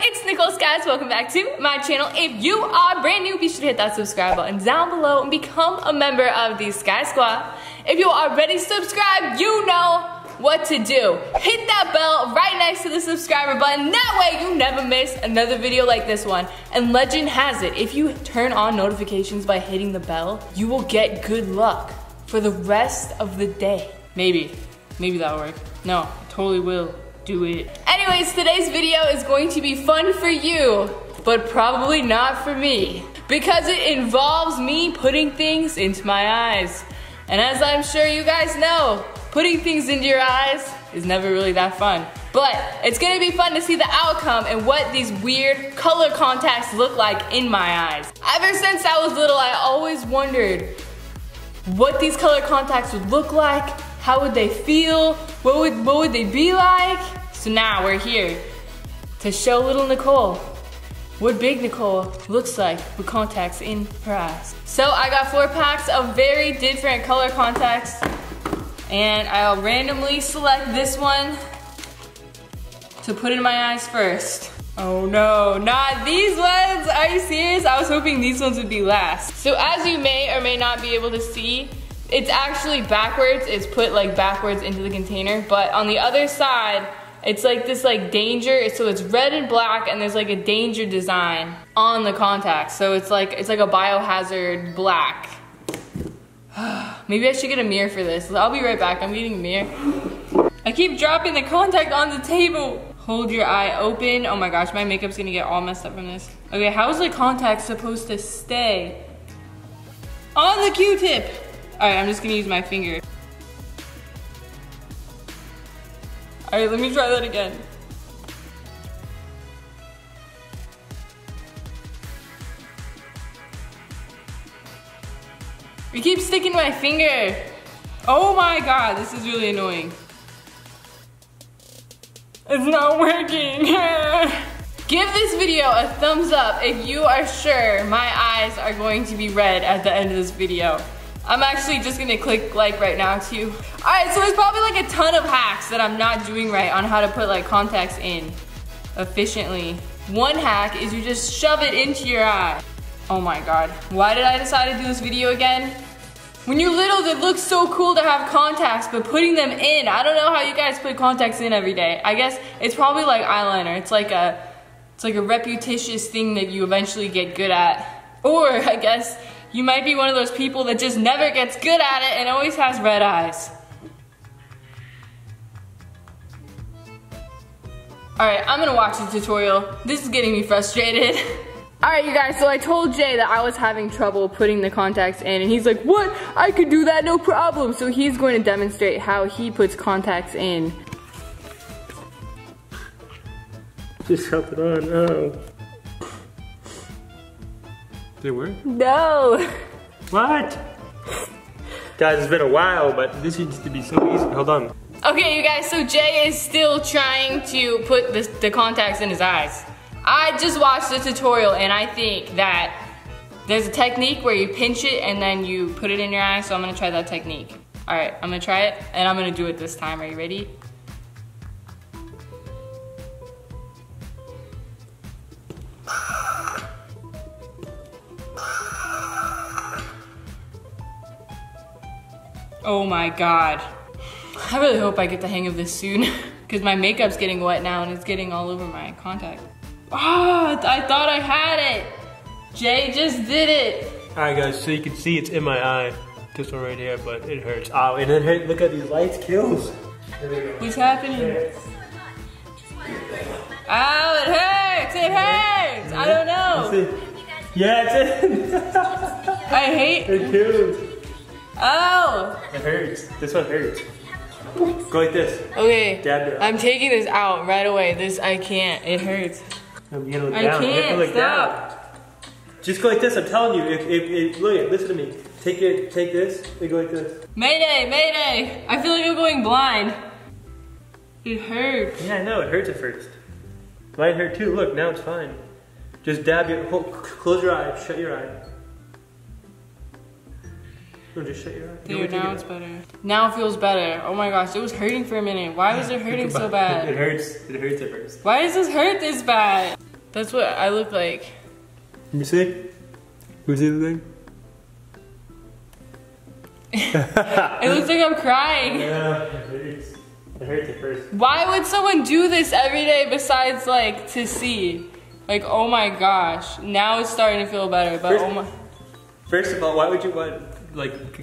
It's Nicole Skyes. Welcome back to my channel. If you are brand new, be sure to hit that subscribe button down below and become a member of the SKY SQUAD. If you already subscribed, you know what to do. Hit that bell right next to the subscriber button. That way you never miss another video like this one. And legend has it, if you turn on notifications by hitting the bell, you will get good luck for the rest of the day. Maybe that'll work. No, totally will do it. Anyways, today's video is going to be fun for you, but probably not for me, because it involves me putting things into my eyes. And as I'm sure you guys know, putting things into your eyes is never really that fun. But it's gonna be fun to see the outcome and what these weird color contacts look like in my eyes. Ever since I was little, I always wondered what these color contacts would look like, how would they feel, what would they be like? So now we're here to show little Nicole what big Nicole looks like with contacts in her eyes. So I got 4 packs of very different color contacts, and I'll randomly select this one to put in my eyes first. Oh no, not these ones! Are you serious? I was hoping these ones would be last. So as you may or may not be able to see, it's actually backwards. It's put like backwards into the container, but on the other side, it's like this like danger, so it's red and black and there's like a danger design on the contacts. So it's like a biohazard black. Maybe I should get a mirror for this. I'll be right back. I'm getting a mirror. I keep dropping the contact on the table. Hold your eye open. Oh my gosh, my makeup's gonna get all messed up from this. Okay, how is the contact supposed to stay on the Q-tip? All right, I'm just gonna use my finger. All right, let me try that again. It keeps sticking to my finger. Oh my god, this is really annoying. It's not working. Give this video a thumbs up if you are sure my eyes are going to be red at the end of this video. I'm actually just gonna click like right now too. All right, so there's probably like a ton of hacks that I'm not doing right on how to put like contacts in efficiently. One hack is you just shove it into your eye. Oh my god, why did I decide to do this video again? When you're little, it looks so cool to have contacts, but putting them in, I don't know how you guys put contacts in every day. I guess it's probably like eyeliner. It's like a repetitious thing that you eventually get good at. Or I guess you might be one of those people that just never gets good at it and always has red eyes. All right, I'm gonna watch the tutorial. This is getting me frustrated. Alright you guys, so I told Jay that I was having trouble putting the contacts in, and he's like, what? I could do that, no problem. So he's going to demonstrate how he puts contacts in. Just help it on, oh. Did it work? No! What? Guys, it's been a while, but this used to be so easy. Hold on. Okay you guys, so Jay is still trying to put the contacts in his eyes. I just watched the tutorial and I think that there's a technique where you pinch it and then you put it in your eye, so I'm gonna try that technique. All right, I'm gonna try it and I'm gonna do it this time. Are you ready? Oh my god. I really hope I get the hang of this soon because my makeup's getting wet now and it's getting all over my contact. Ah, I thought I had it. Jay just did it. All right, guys, so you can see it's in my eye. This one right here, but it hurts. Oh, and it hurt. Look at these lights kills. What's happening? Oh, it hurts. It hurts. I don't know. That's it. Yeah, it's in. I hate it. It kills. Oh. It hurts. This one hurts. Go like this. Okay. Dab it. I'm taking this out right away. This, I can't. It hurts. You gotta look down. You have to look down. Just go like this. I'm telling you. Look, listen to me. Take this. And go like this. Mayday, mayday! I feel like I'm going blind. It hurts. Yeah, I know. It hurts at first. Mine hurt too. Look, now it's fine. Just dab your. Close your eye. Shut your eye. No, just shut your eye. Dude, now it's better. Now it feels better. Oh my gosh, it was hurting for a minute. Why was it hurting so bad? It hurts. It hurts at first. Why does this hurt this bad? That's what I look like. Let me see. Let me see the thing. It looks like I'm crying. Yeah, it hurts. It hurts at first. Why would someone do this every day besides like to see? Like, oh my gosh. Now it's starting to feel better, but oh my. First of all, why would you want, like,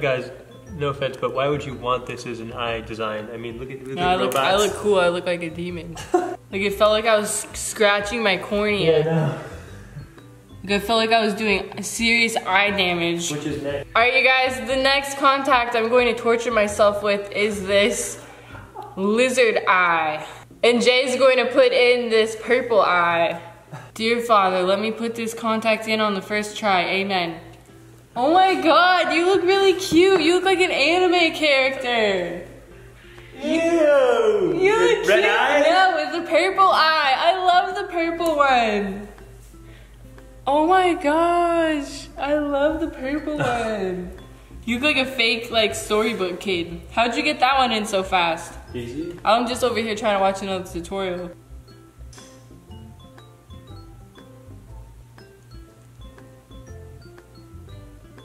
guys, no offense, but why would you want this as an eye design? I mean, look at the robots. I look cool. I look like a demon. Like, it felt like I was scratching my cornea. Yeah, no. Like, I felt like I was doing serious eye damage. Which is next. All right, you guys, the next contact I'm going to torture myself with is this lizard eye. And Jay's going to put in this purple eye. Dear Father, let me put this contact in on the first try. Amen. Oh my God, you look really cute. You look like an anime character. Ew. You look cute. Red eye? Yeah, with the purple eye. I love the purple one. Oh my gosh, I love the purple one. You look like a fake, like, storybook kid. How'd you get that one in so fast? Easy. I'm just over here trying to watch another tutorial.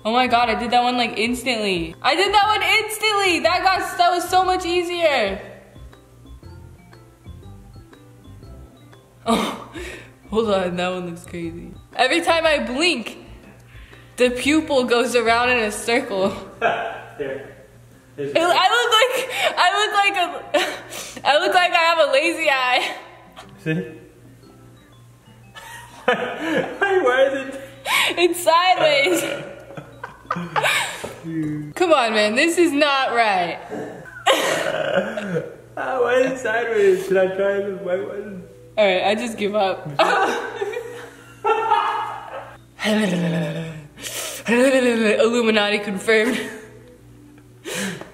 Oh my God, I did that one like instantly. I did that one instantly! That was so much easier. Oh, hold on, that one looks crazy. Every time I blink, the pupil goes around in a circle. There. I look like I have a lazy eye. See? Why is it? It's sideways. Come on, man, this is not right. Why is it sideways? Should I try the white one? All right, I just give up. Illuminati confirmed.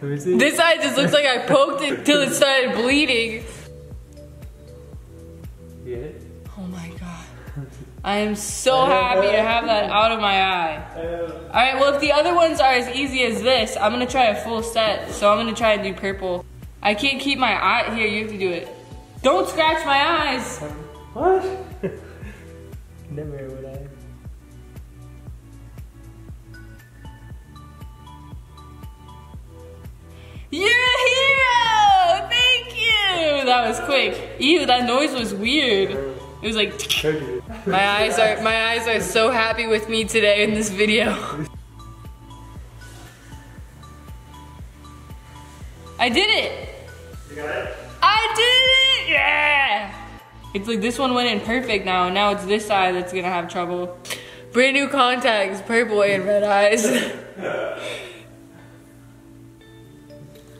Let me see. This eye just looks like I poked it till it started bleeding. Yeah. Oh my God. I am so happy to have that out of my eye. Alright, well if the other ones are as easy as this, I'm gonna try a full set. So I'm gonna try and do purple. I can't keep my eye. Here, you have to do it. Don't scratch my eyes! What? Never would I. You're a hero! Thank you! That was quick. Ew, that noise was weird. It was like... My eyes are so happy with me today in this video. I did it! You got it? I did it! Yeah! It's like this one went in perfect now, and now it's this eye that's gonna have trouble. Brand new contacts, purple and red eyes.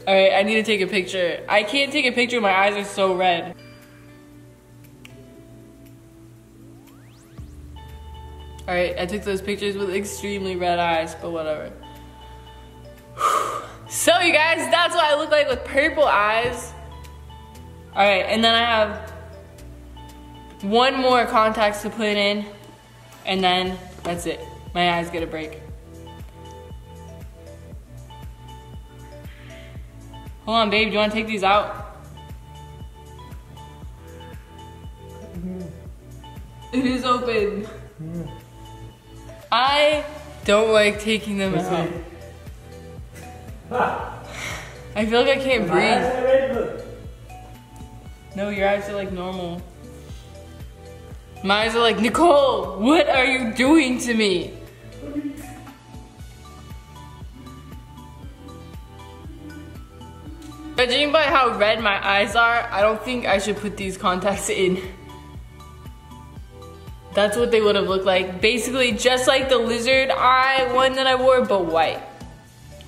All right, I need to take a picture. I can't take a picture, my eyes are so red. All right, I took those pictures with extremely red eyes, but whatever. So you guys, that's what I look like with purple eyes. All right, and then I have one more contacts to put in, and then that's it. My eyes get a break. Hold on, babe, do you want to take these out? Mm. It is open. Mm. I don't like taking them out. I feel like I can't breathe. No, your eyes are like normal. My eyes are like, Nicole, what are you doing to me? Judging by how red my eyes are, I don't think I should put these contacts in. That's what they would have looked like. Basically, just like the lizard eye one that I wore, but white.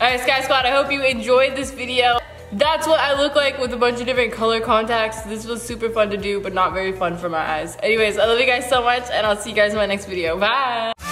Alright, Sky Squad, I hope you enjoyed this video. That's what I look like with a bunch of different color contacts. This was super fun to do, but not very fun for my eyes. Anyways, I love you guys so much, and I'll see you guys in my next video. Bye!